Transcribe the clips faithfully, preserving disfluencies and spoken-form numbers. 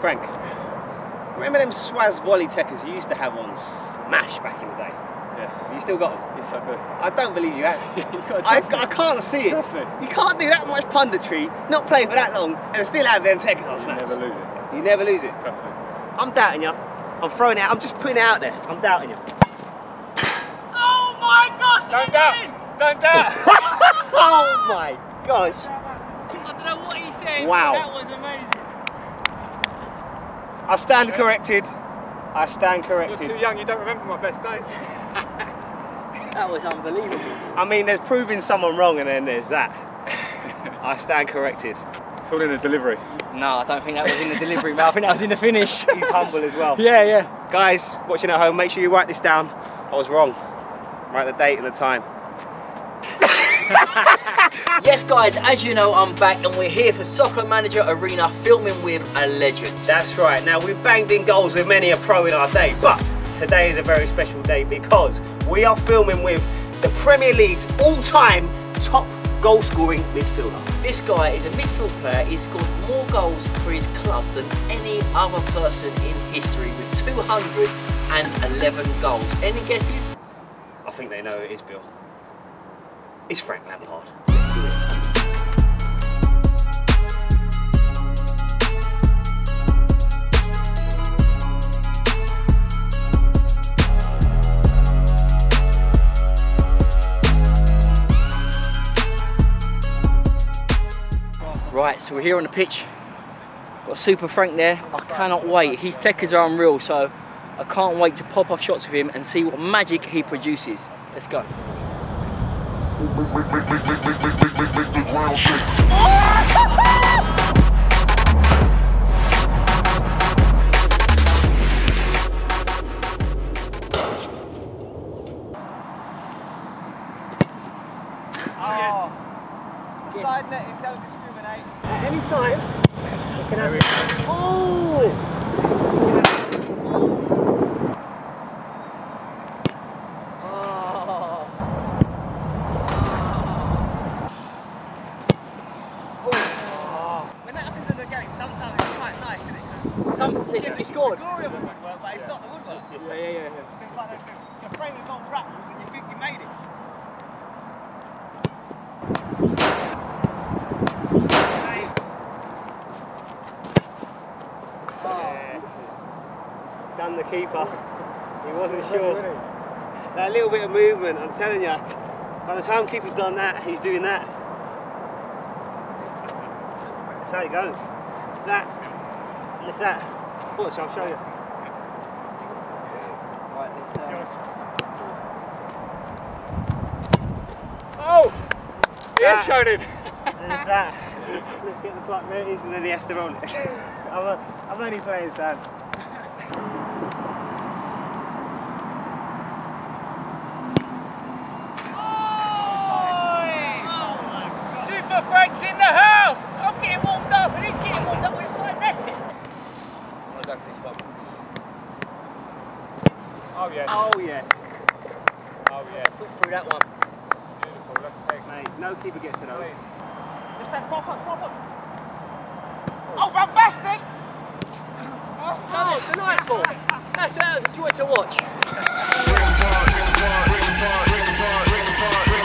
Frank, remember them Swaz volley techers you used to have on Smash back in the day? Yeah. You still got them? Yes, I do. I don't believe you have. you I, I can't see it. Trust me. You can't do that much punditry, not play for that long, and still have them techers on Smash. You never lose it. You never lose it? Trust me. I'm doubting you. I'm throwing it out. I'm just putting it out there. I'm doubting you. Oh my gosh! Don't doubt! Don't doubt! Oh my gosh! I don't know what he's saying. Wow. That was amazing. I stand corrected. I stand corrected. You're too young, you don't remember my best days. That was unbelievable. I mean, there's proving someone wrong and then there's that. I stand corrected. It's all in the delivery. No, I don't think that was in the delivery, but I think that was in the finish. He's humble as well. Yeah, yeah. Guys, watching at home, make sure you write this down. I was wrong. Write the date and the time. Yes guys, as you know, I'm back and we're here for Soccer Manager Arena filming with a legend. That's right, now we've banged in goals with many a pro in our day, but today is a very special day because we are filming with the Premier League's all-time top goal scoring midfielder. This guy is a midfield player, he's scored more goals for his club than any other person in history with two hundred and eleven goals. Any guesses? I think they know who it is, Bill. It's Frank Lampard. Let's do it. Right, so we're here on the pitch. Got Super Frank there. I cannot wait. His techers are unreal, so I can't wait to pop off shots with him and see what magic he produces. Let's go. Make, make, make, make, make, make, make, make, make the ground shake. Oh, yes. The side netting don't discriminate. At any time, you can have it. Oh! Done the keeper. He wasn't sure. That little bit of movement, I'm telling you. By the time keeper's done that, he's doing that. That's how it goes. It's that. It's that. Watch, I'll show you. Oh! He has shown him. There's that. Look at the block, there it is, and then he has to roll it. I'm, I'm only playing, Sam. Frank's in the house! I'm getting warmed up and he's getting warmed up with a side netting. I'm going to go for this one. Oh yes. Oh yes. Oh yes. Foot through that one. Beautiful. Look at that. Mate, no keeper gets it over. Just that pop up, pop up. Oh, oh run bastard! Oh, oh it's delightful. That's that was a joy to watch. Break apart, break apart, break apart, break apart, break apart, break apart, break apart, break apart, break apart, break apart.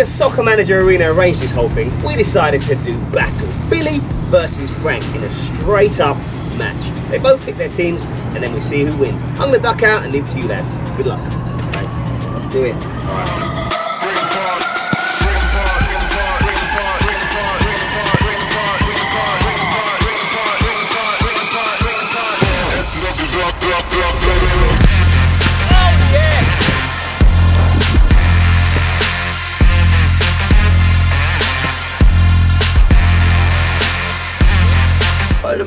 Soccer Manager Arena arranged this whole thing, we decided to do battle. Billy versus Frank in a straight up match. They both pick their teams and then we see who wins. I'm going to duck out and leave it to you lads. Good luck. Okay, let's do it. Alright. Oh yeah!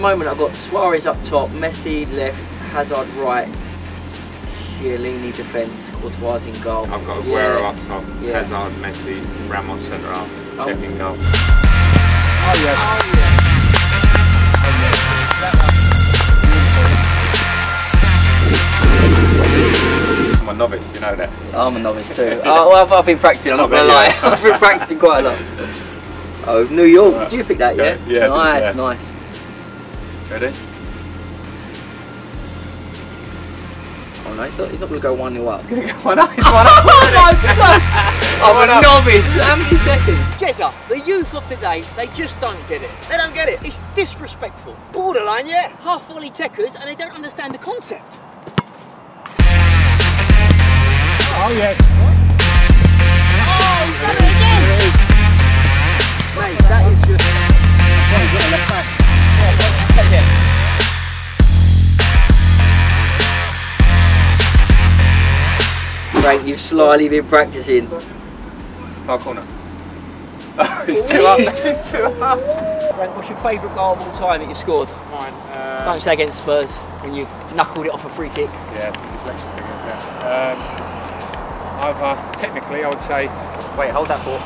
moment I've got Suarez up top, Messi left, Hazard right, Chiellini defence, Courtois in goal. I've got Aguero yeah. up top, yeah. Hazard, Messi, Ramos centre half, oh. Czech in goal. Oh yeah. Oh, yeah. I'm a novice, you know that. I'm a novice too. oh, well, I've, I've been practising, I'm not going to lie. I've been practising quite a lot. Oh, New York, right. Did you pick that, yeah? Yeah, yeah nice, yeah. nice. Ready? Oh no, he's not, he's not going to go one nil up. He's going to go one up, it's one up. Oh my gosh! I'm a novice. How many seconds? Jezza, the youth of today, they just don't get it. They don't get it. It's disrespectful. Borderline, yeah. Half volley techers and they don't understand the concept. Oh yeah. Oh, he's done it again! Mate, that is just... Oh, he's got a left back. Oh, take it. Frank, you've slyly been practising. Far corner. Oh, he's too up. He's too up. Frank, what's your favourite goal of all time that you've scored? Mine. Uh... Don't say against Spurs, when you knuckled it off a free kick. Yeah, it's a deflection thing, isn't it? Um, I've, uh, technically, I would say. Wait, hold that for.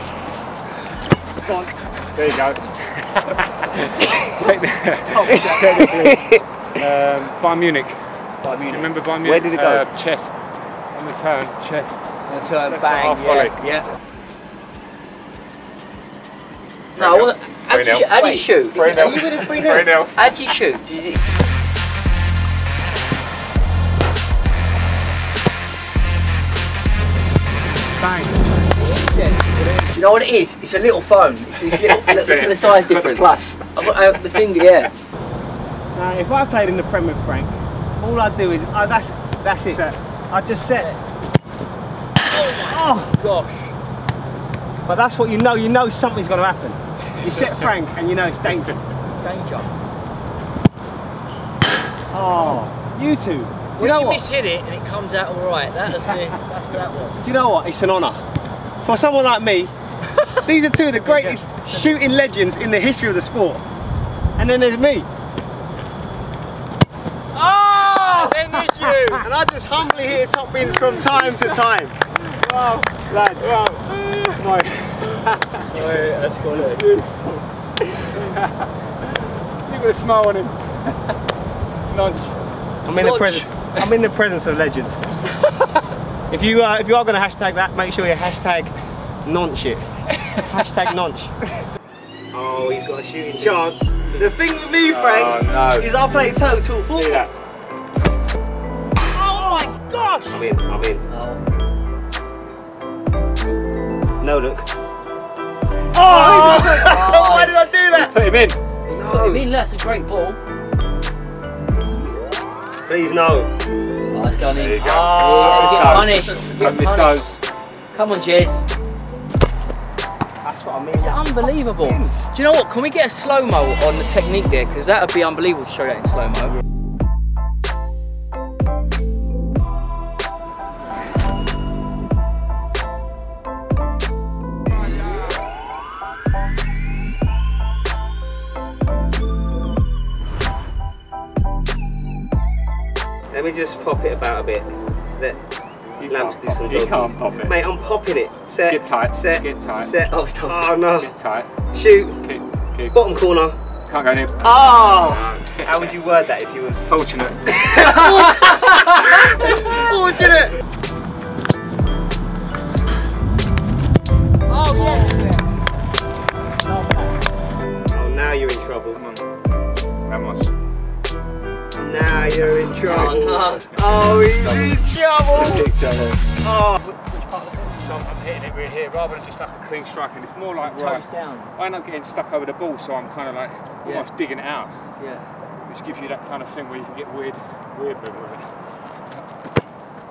There you go. Technically, um, Bayern Munich. Bayern Munich. Remember Bayern Munich? Where did it go? Uh, chest. On the turn, chest. On the turn, Left bang. Half yeah. yeah. No, well, how do you, you shoot? Three nil. You winning three nil. How do you shoot? Is it you know what it is? It's a little phone. It's this little, little, little size difference. Plus, I've got, I have the finger, yeah. Now, if I played in the Premier, Frank, all I'd do is, oh, that's that's it. I'd just set. Oh, oh gosh! But that's what you know. You know something's going to happen. You set Frank, and you know it's danger. Danger. Oh, you two. Do you know what? You mishit it and it comes out all right. That was the, that's what that was. Do you know what? It's an honour. For someone like me, these are two of the greatest shooting legends in the history of the sport. And then there's me. Oh! And then there's you. And I just humbly hear top bins from time to time. Wow, lads, wow. No. That's cool. You've got a smile on him. Nudge. I'm in, the I'm in the presence of legends. If you uh, if you are going to hashtag that, make sure you hashtag nonch it. Hashtag nonch. Oh, he's got a shooting chance. The thing with me, Frank, oh, no. is I play total football. Oh my gosh! I'm in. I'm in. Oh. No look. Oh! Oh. Why did I do that? Put him in. No. Put him in. That's a great ball. Please no. Oh, let's go in. There you go. Oh, you get punished. You get punished. Come on, Jez. That's what I mean. It's unbelievable. Do you know what? Can we get a slow-mo on the technique there? Because that would be unbelievable to show that in slow-mo. Let me just pop it about a bit. Let you Lamps do some doggies. You can't pop it. Mate, I'm popping it. Set. Get tight. Set. Get tight. Set. Oh, oh no. Get tight. Shoot. Keep. Keep. Bottom corner. Can't go near. Oh! No. How would you word that if you was fortunate? Fortunate! Oh, yes. Oh, now you're in trouble. Come on. Ramos. Now you're in trouble. Oh, no. Oh he's in trouble. Oh. Which part of the pitch? So I'm hitting it right here rather than just like a clean strike, and it's more like toes right, down. I end up getting stuck over the ball, so I'm kind of like yeah. almost digging it out. Yeah. Which gives you that kind of thing where you can get weird, weird with it.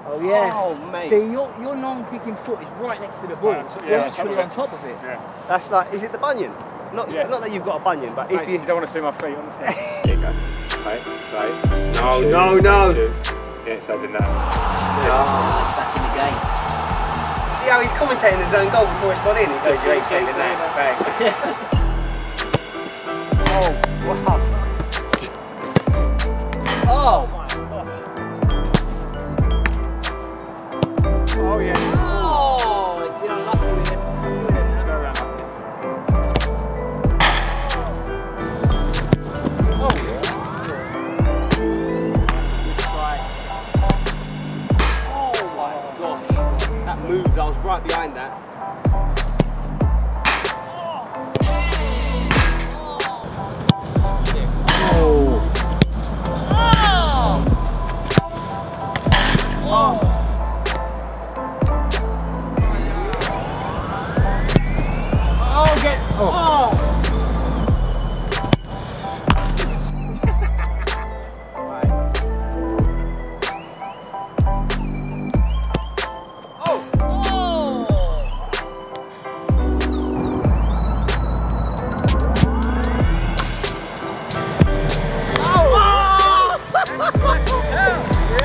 Oh yeah. Oh mate. See, your your non-kicking foot is right next to the ball. Right, yeah, you're literally on top of it. Yeah. That's like, is it the bunion? Not, yeah. not that you've got a bunion, but mate, if you, you don't want to see my feet on the side. There you go. Play, play. No, two, no, no. Two. Yeah, it's open now. Oh, it's back in the game. See how he's commentating his own goal before it's gone in? He goes, you ain't sending that. Bang. Oh, what's up? Oh my gosh. Oh yeah. Oh, he's been unlucky with it. Go around. Oh yeah. Oh my gosh. That moves, I was right behind that.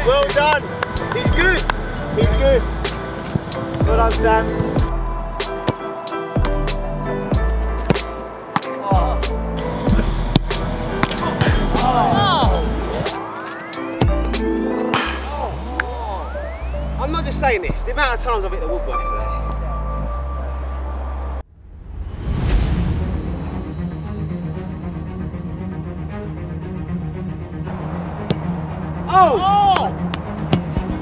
Well done. He's good. He's good. Well done, Stan. Oh. Oh. Oh. Oh. I'm not just saying this. The amount of times I've hit the woodwork today. Oh! Oh,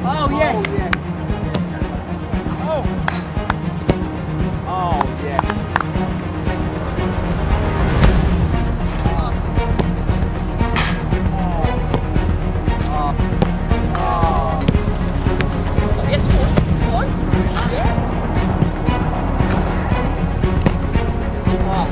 oh yes! Oh, yes. Oh. Oh, yes. Oh. Oh. Oh. Yes, what? What? Yeah. Oh.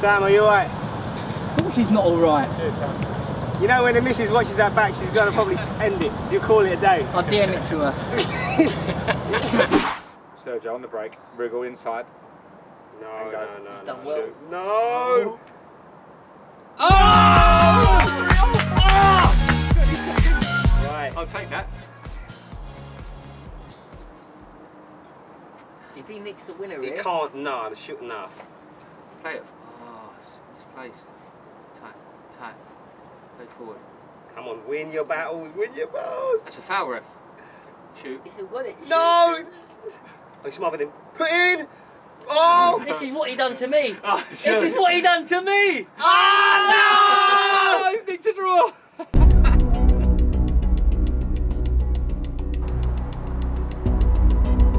Sam, are you alright? Of course she's not alright. You know when the missus watches that back, she's going to probably end it. She'll call it a day. I'll D M it to her. Sergio on the break, wriggle inside. No, no, no, no. He's done well. Shoot. No! Oh! Oh! Right. I'll take that. If he nicks the winner, he can't, nah, the shoot, nah. Play it. Placed. Tight, tight. Play forward. Come on, win your battles, win your battles. That's a foul, ref. Shoot. It's a wallet. No! I smothered him. Put in! Oh! This is what he done to me. Oh, this is what he done to me! Ah, oh, no! I need to draw.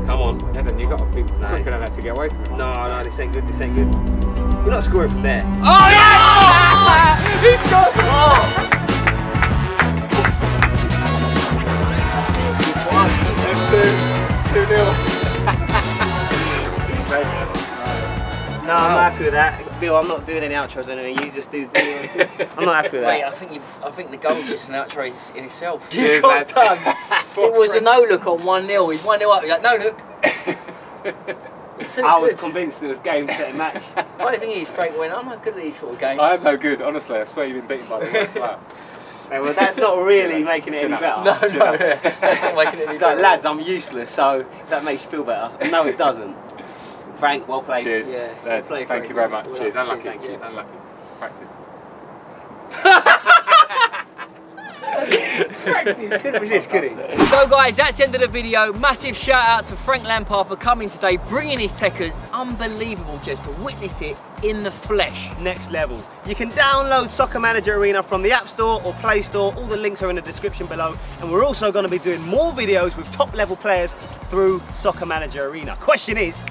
Come on. Evan, you've got to be quicker than that to get away from it. No, no, this ain't good, this ain't good. We're not scoring from there. Oh yes! Oh! He scored! Oh. One, two, two nil. No, I'm not happy with that, Bill. I'm not doing any outros anymore. You just do. do I'm not happy with that. Wait, I think you. I think the goal's just an outro in itself. Cheers, done. It was a no look on one nil. He's one nil up. He's like, no look. I was convinced it was game, set, and match. Funny thing is, Frank went, I'm not good at these sort of games. I am no good, honestly. I swear you've been beaten by the worst player. Hey, well, that's not really making it any better. No, no, that's not making it any better. He's like, lads, I'm useless, so that makes you feel better. No, it doesn't. Frank, well played. Cheers. Yeah, well played, thank you very much. Well, cheers. Unlucky. Thank you. Unlucky. Practice. Couldn't resist, could he? So guys, that's the end of the video. Massive shout out to Frank Lampard for coming today, bringing his techers. Unbelievable just to witness it in the flesh. Next level. You can download Soccer Manager Arena from the App Store or Play Store. All the links are in the description below. And we're also going to be doing more videos with top level players through Soccer Manager Arena. Question is,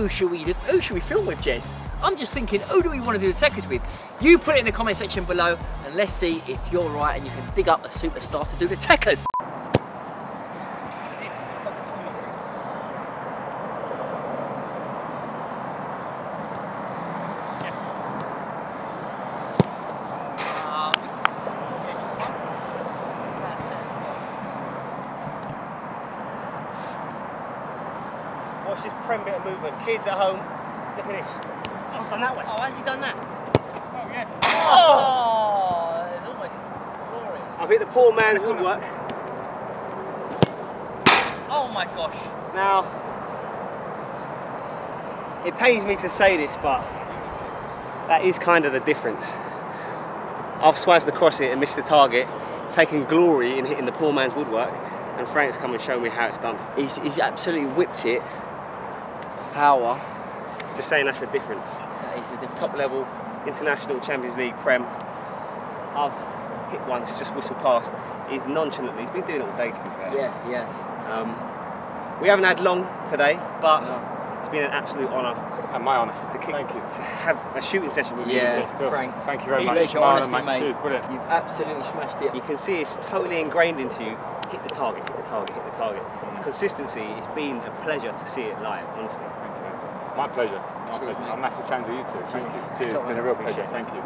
who should we who should we film with, Jez? I'm just thinking, who do we want to do the techers with? You put it in the comment section below, and let's see if you're right and you can dig up a superstar to do the techers. Watch this prem bit of movement. Kids at home, look at this. Oh, done that way. Oh, how's he done that? Oh, yes. Oh, it's almost glorious. I've hit the poor man's woodwork. Oh my gosh. Now, it pains me to say this, but that is kind of the difference. I've swazzed across it and missed the target, taking glory in hitting the poor man's woodwork, and Frank's come and shown me how it's done. He's, he's absolutely whipped it. Power. Just saying, that's the difference. That is the difference. Top level, international, Champions League, Prem. I've hit once, just whistle past. He's nonchalantly, he's been doing it all day, to be fair. Yeah, yes. Um, we haven't had long today, but no. It's been an absolute honour. And my honour. To kick, thank you. To have a shooting session with yeah, you. Yeah, Frank. Thank you very you much. Honestly, mate. mate. Cheers, brilliant. You've absolutely smashed it. You can see it's totally ingrained into you. Hit the target, hit the target, hit the target. The consistency, it's been a pleasure to see it live, honestly. My pleasure. My pleasure. I'm massive fans of you two. Thank you. Cheers. It's been a real pleasure. Thank you.